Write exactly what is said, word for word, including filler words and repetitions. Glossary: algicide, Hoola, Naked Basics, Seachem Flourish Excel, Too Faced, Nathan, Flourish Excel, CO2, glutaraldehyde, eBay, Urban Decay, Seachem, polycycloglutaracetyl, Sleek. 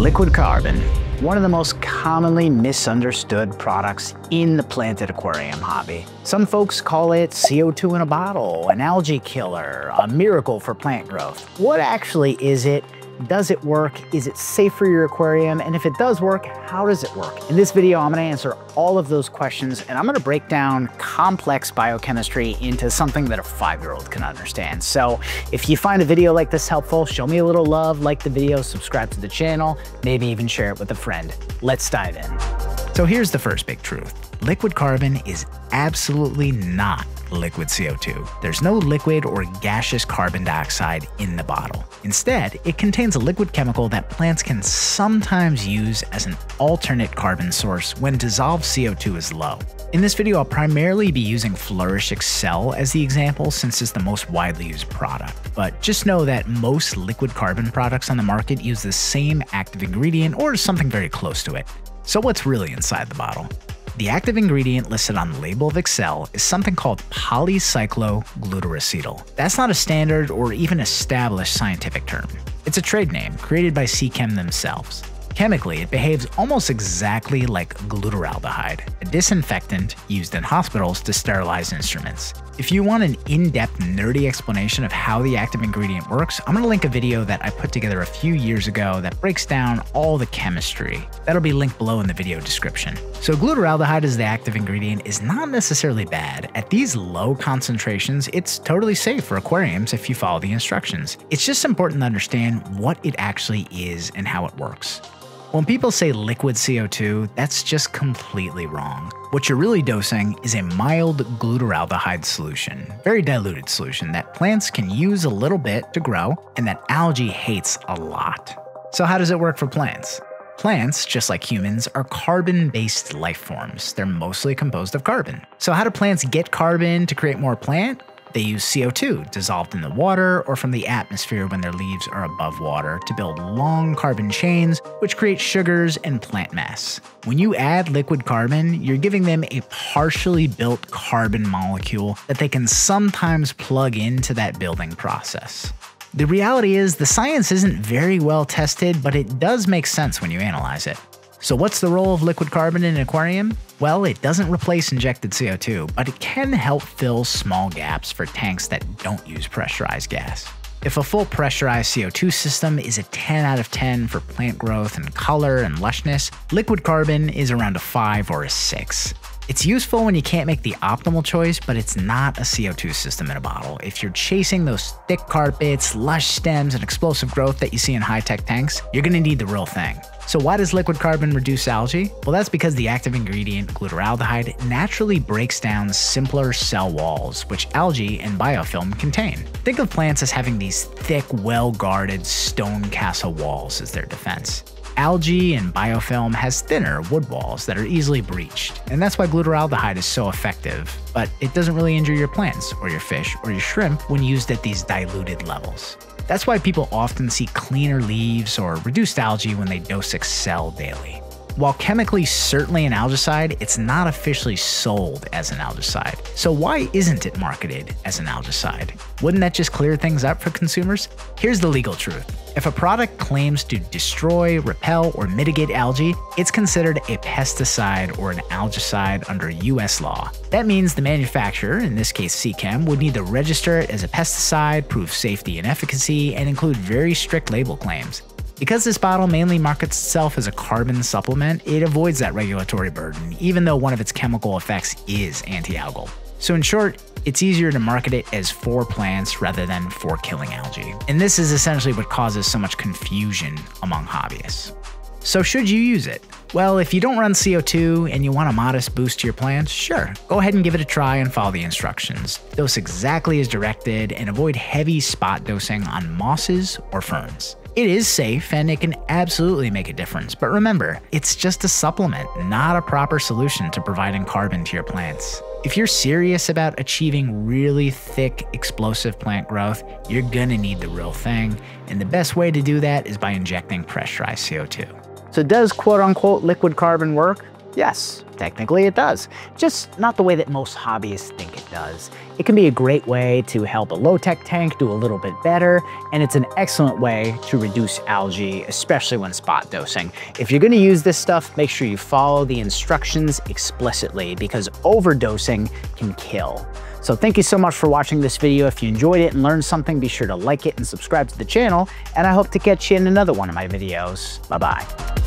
liquid carbon, one of the most commonly misunderstood products in the planted aquarium hobby. Some folks call it C O two in a bottle, an algae killer, a miracle for plant growth. What actually is it? Does it work? Is it safe for your aquarium? And if it does work, how does it work? In this video, I'm gonna answer all of those questions, and I'm gonna break down complex biochemistry into something that a five-year-old can understand. So if you find a video like this helpful, show me a little love, like the video, subscribe to the channel, maybe even share it with a friend. Let's dive in. So here's the first big truth. Liquid carbon is absolutely not liquid C O two. There's no liquid or gaseous carbon dioxide in the bottle. Instead, it contains a liquid chemical that plants can sometimes use as an alternate carbon source when dissolved C O two is low. In this video, I'll primarily be using Flourish Excel as the example since it's the most widely used product. But just know that most liquid carbon products on the market use the same active ingredient or something very close to it. So what's really inside the bottle? The active ingredient listed on the label of Excel is something called polycycloglutaracetyl. That's not a standard or even established scientific term. It's a trade name created by Seachem themselves. Chemically, it behaves almost exactly like glutaraldehyde, a disinfectant used in hospitals to sterilize instruments. If you want an in-depth, nerdy explanation of how the active ingredient works, I'm going to link a video that I put together a few years ago that breaks down all the chemistry. That'll be linked below in the video description. So glutaraldehyde as the active ingredient is not necessarily bad. At these low concentrations, it's totally safe for aquariums if you follow the instructions. It's just important to understand what it actually is and how it works. When people say liquid C O two, that's just completely wrong. What you're really dosing is a mild glutaraldehyde solution, very diluted solution that plants can use a little bit to grow and that algae hates a lot. So how does it work for plants? Plants, just like humans, are carbon-based life forms. They're mostly composed of carbon. So how do plants get carbon to create more plant? They use C O two dissolved in the water or from the atmosphere when their leaves are above water to build long carbon chains, which create sugars and plant mass. When you add liquid carbon, you're giving them a partially built carbon molecule that they can sometimes plug into that building process. The reality is the science isn't very well tested, but it does make sense when you analyze it. So what's the role of liquid carbon in an aquarium? Well, it doesn't replace injected C O two, but it can help fill small gaps for tanks that don't use pressurized gas. If a full pressurized C O two system is a ten out of ten for plant growth and color and lushness, liquid carbon is around a five or a six. It's useful when you can't make the optimal choice, but it's not a C O two system in a bottle. If you're chasing those thick carpets, lush stems, and explosive growth that you see in high-tech tanks, you're gonna need the real thing. So why does liquid carbon reduce algae? Well, that's because the active ingredient, glutaraldehyde, naturally breaks down simpler cell walls, which algae and biofilm contain. Think of plants as having these thick, well-guarded stone castle walls as their defense. Algae and biofilm has thinner wood walls that are easily breached, and that's why glutaraldehyde is so effective, but it doesn't really injure your plants or your fish or your shrimp when used at these diluted levels. That's why people often see cleaner leaves or reduced algae when they dose Excel daily. While chemically certainly an algicide, it's not officially sold as an algicide. So why isn't it marketed as an algicide? Wouldn't that just clear things up for consumers? Here's the legal truth. If a product claims to destroy, repel, or mitigate algae, it's considered a pesticide or an algicide under U S law. That means the manufacturer, in this case Seachem, would need to register it as a pesticide, prove safety and efficacy, and include very strict label claims. Because this bottle mainly markets itself as a carbon supplement, it avoids that regulatory burden, even though one of its chemical effects is anti-algal. So in short, it's easier to market it as for plants rather than for killing algae. And this is essentially what causes so much confusion among hobbyists. So should you use it? Well, if you don't run C O two and you want a modest boost to your plants, sure, go ahead and give it a try and follow the instructions. Dose exactly as directed and avoid heavy spot dosing on mosses or ferns. It is safe and it can absolutely make a difference, but remember, it's just a supplement, not a proper solution to providing carbon to your plants. If you're serious about achieving really thick, explosive plant growth, you're gonna need the real thing, and the best way to do that is by injecting pressurized C O two. So does quote-unquote liquid carbon work? Yes, technically it does. Just not the way that most hobbyists think it does. It can be a great way to help a low-tech tank do a little bit better, and it's an excellent way to reduce algae, especially when spot dosing. If you're gonna use this stuff, make sure you follow the instructions explicitly, because overdosing can kill. So thank you so much for watching this video. If you enjoyed it and learned something, be sure to like it and subscribe to the channel, and I hope to catch you in another one of my videos. Bye-bye.